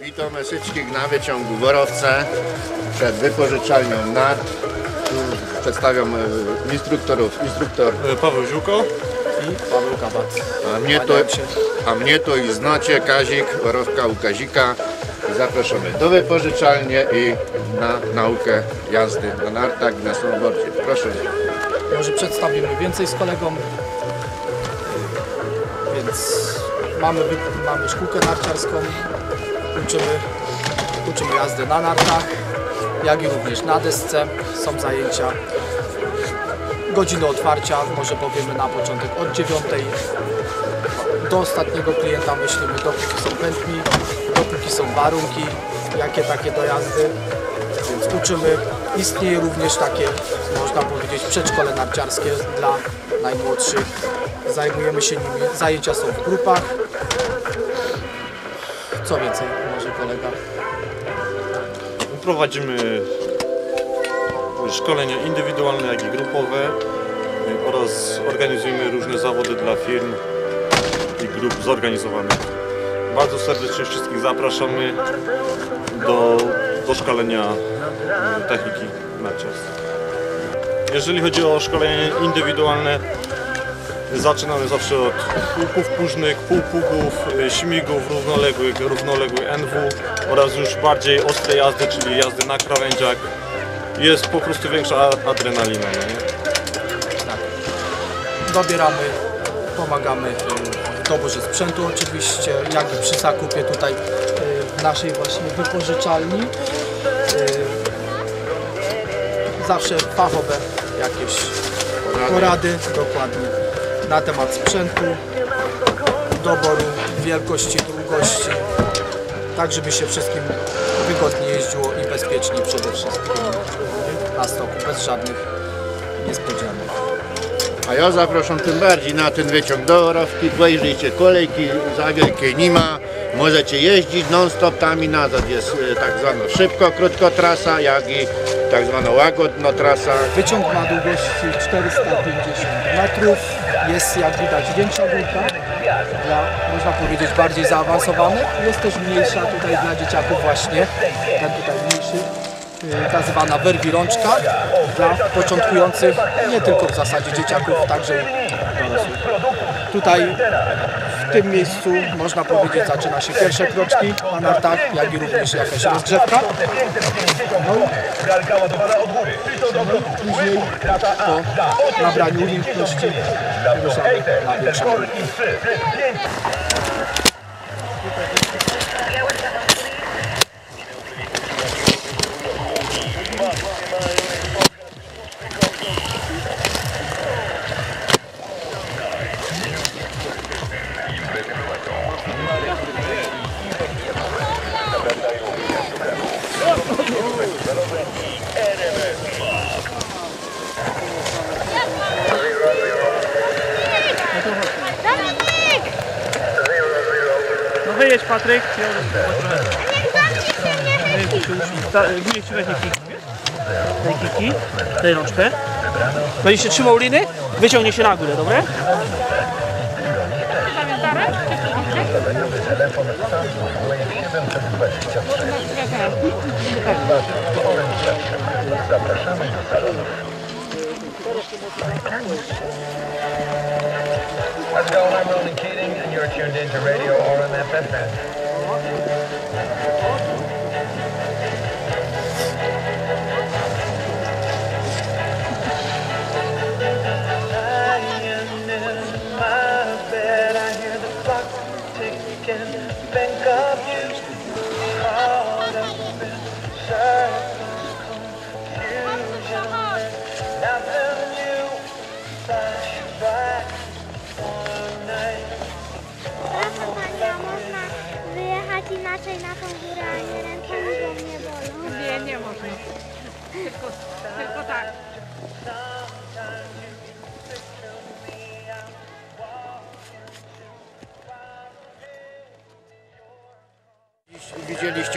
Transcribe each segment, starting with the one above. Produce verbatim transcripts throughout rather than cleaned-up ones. Witam wszystkich na wyciągu w Orowce przed wypożyczalnią nart. Przedstawiam instruktorów. Instruktor Paweł Ziółko i Paweł Kabat. A mnie to, a mnie to i znacie, Kazik Orawka u Kazika. Zapraszamy do wypożyczalni i na naukę jazdy na nartach i na snowboardzie. Proszę. Może przedstawimy więcej z kolegą. Więc mamy, mamy szkółkę narciarską. Uczymy, uczymy jazdy na nartach, jak i również na desce. Są zajęcia, godziny otwarcia, może powiemy na początek od dziewiątej do ostatniego klienta myślimy, dopóki są chętni, dopóki są warunki, jakie takie dojazdy, więc uczymy. Istnieje również takie, można powiedzieć, przedszkole narciarskie dla najmłodszych. Zajmujemy się nimi, zajęcia są w grupach. Co więcej, może kolega? Prowadzimy szkolenia indywidualne, jak i grupowe oraz organizujemy różne zawody dla firm i grup zorganizowanych. Bardzo serdecznie wszystkich zapraszamy do, do szkolenia techniki narciarskiej. Jeżeli chodzi o szkolenie indywidualne, zaczynamy zawsze od łuków próżnych, półpługów, śmigów równoległych, równoległych N W oraz już bardziej ostre jazdy, czyli jazdy na krawędziach. Jest po prostu większa adrenalina. Tak. Dobieramy, pomagamy w doborze sprzętu oczywiście, jak i przy zakupie tutaj w naszej właśnie wypożyczalni. Zawsze fachowe jakieś porady, dokładnie. Na temat sprzętu, doboru, wielkości, długości, tak żeby się wszystkim wygodnie jeździło i bezpiecznie przede wszystkim na stoku, bez żadnych niespodzianek. A ja zapraszam tym bardziej na ten wyciąg do Orawki, wejrzyjcie, kolejki za wielkie nie ma, możecie jeździć non stop, tam i nazad jest tak zwana szybko, krótko trasa, jak i tak zwana łagodna trasa. Wyciąg ma długości czterysta pięćdziesiąt metrów. Jest, jak widać, większa grupa dla, można powiedzieć, bardziej zaawansowanych. Jest też mniejsza tutaj dla dzieciaków właśnie, ten tutaj mniejszy, tak zwana werwi rączka, dla początkujących, nie tylko w zasadzie dzieciaków, także i dorosłych. Tutaj w tym miejscu, można powiedzieć, zaczyna się pierwsze kroczki na nartach, jak i również jakaś rozgrzewka. No, później po nabraniu umiejętności ruszamy na większą. No wyjedź, Patryk. Niech ci weźmie kiki. Tej kiki, tej rączkę. Będziesz się trzymał liny? Wyciągnie się na górę, dobre? Zapraszamy do salonu. Let's go, I'm Ronnie Keating and you're tuned into Radio R M F F M. Bank of news,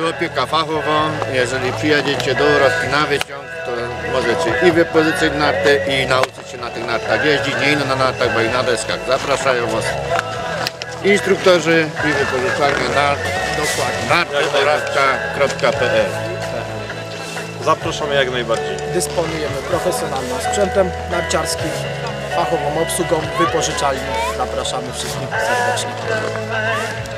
macie opiekę fachową, jeżeli przyjedziecie do Orawki na wyciąg, to możecie i wypożyczyć narty, i nauczyć się na tych nartach jeździć, nie ino na nartach, bo i na deskach. Zapraszają Was instruktorzy i wypożyczalnie nart, narty kropka orawka kropka p l. Zapraszamy jak najbardziej. Dysponujemy profesjonalnym sprzętem narciarskim, fachową obsługą, wypożyczalni. Zapraszamy wszystkich serdecznie.